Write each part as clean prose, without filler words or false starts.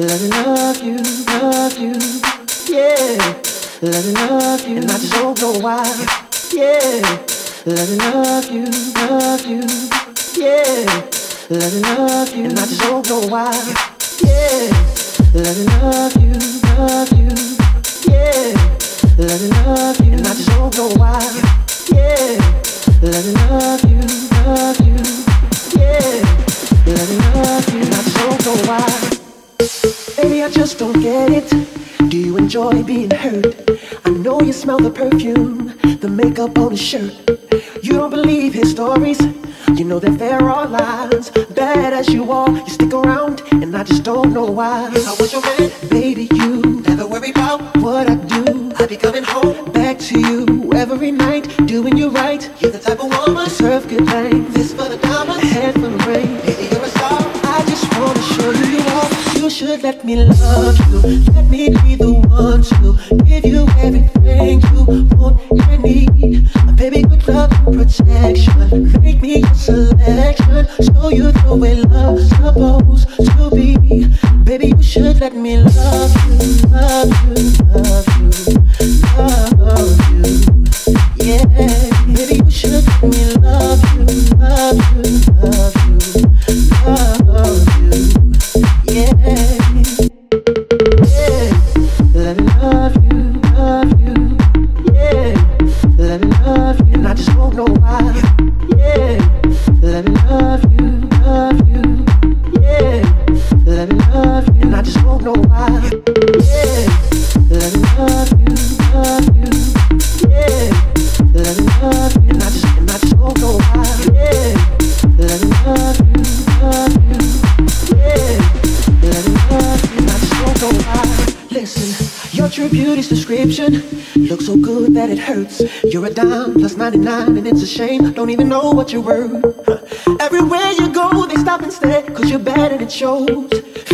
Let me love you, yeah. Let me love you, and I don't know why, yeah. Let me love you, yeah. Let me love you, and I don't know why, yeah. Let me love you, yeah. Let me love you, and I don't know why, yeah. Let me love you, yeah. Let me love you, and I don't know why. Baby, I just don't get it. Do you enjoy being hurt? I know you smell the perfume, the makeup on his shirt. You don't believe his stories. You know that there are lies. Bad as you are, you stick around, and I just don't know why. I was your man, baby, you never worry about what I do. I'll be coming home back to you every night, doing you right. You're the type of woman deserve good things. This for the diamonds, head for the rain. Baby, you're a star. I just wanna show you, you know, you should let me love you. Let me be the one to give you everything you want and need. Baby, good love and protection. Make me your selection. Show you the way love's supposed to be. Baby, you should let me love you, love you, love you. You're a dime plus 99 and it's a shame. Don't even know what you're worth. Everywhere you go, they stop and stare, cause you're bad and it shows.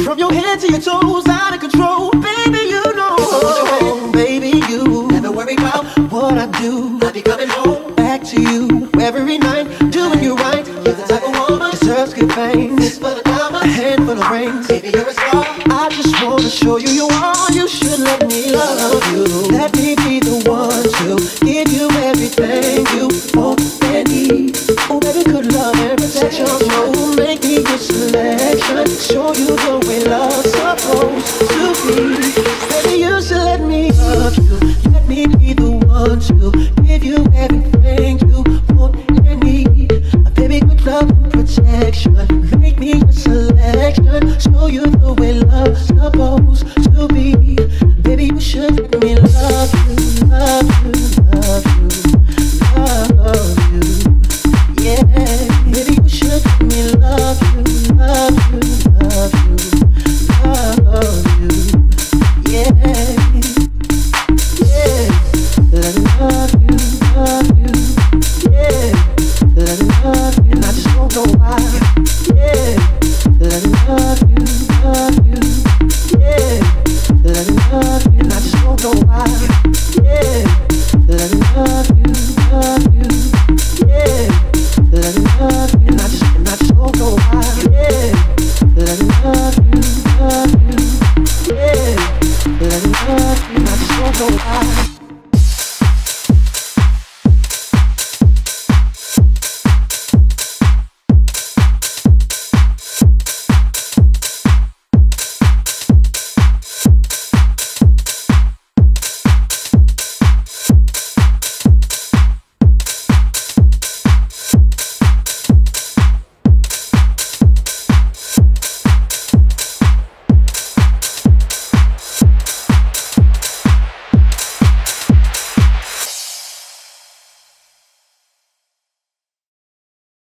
From your head to your toes, out of control. Baby, you know, oh, baby, you never worry about what I do. I'll be coming home back to you every night, doing you right. You're the type of woman deserves good things. This for the diamonds, a handful of rings. Baby, you're a star. I just wanna show you you are. You should let me love you. Let me be the one to give you everything you want and need. Oh, baby, good love and protection. Oh, make me your selection. Show you the way love's supposed to be. Baby, you should let me love you. Let me be the one to give you everything you want and need. Baby, good love and protection. Make me your selection. Show you the way love's supposed to be. Baby, you should let me love you.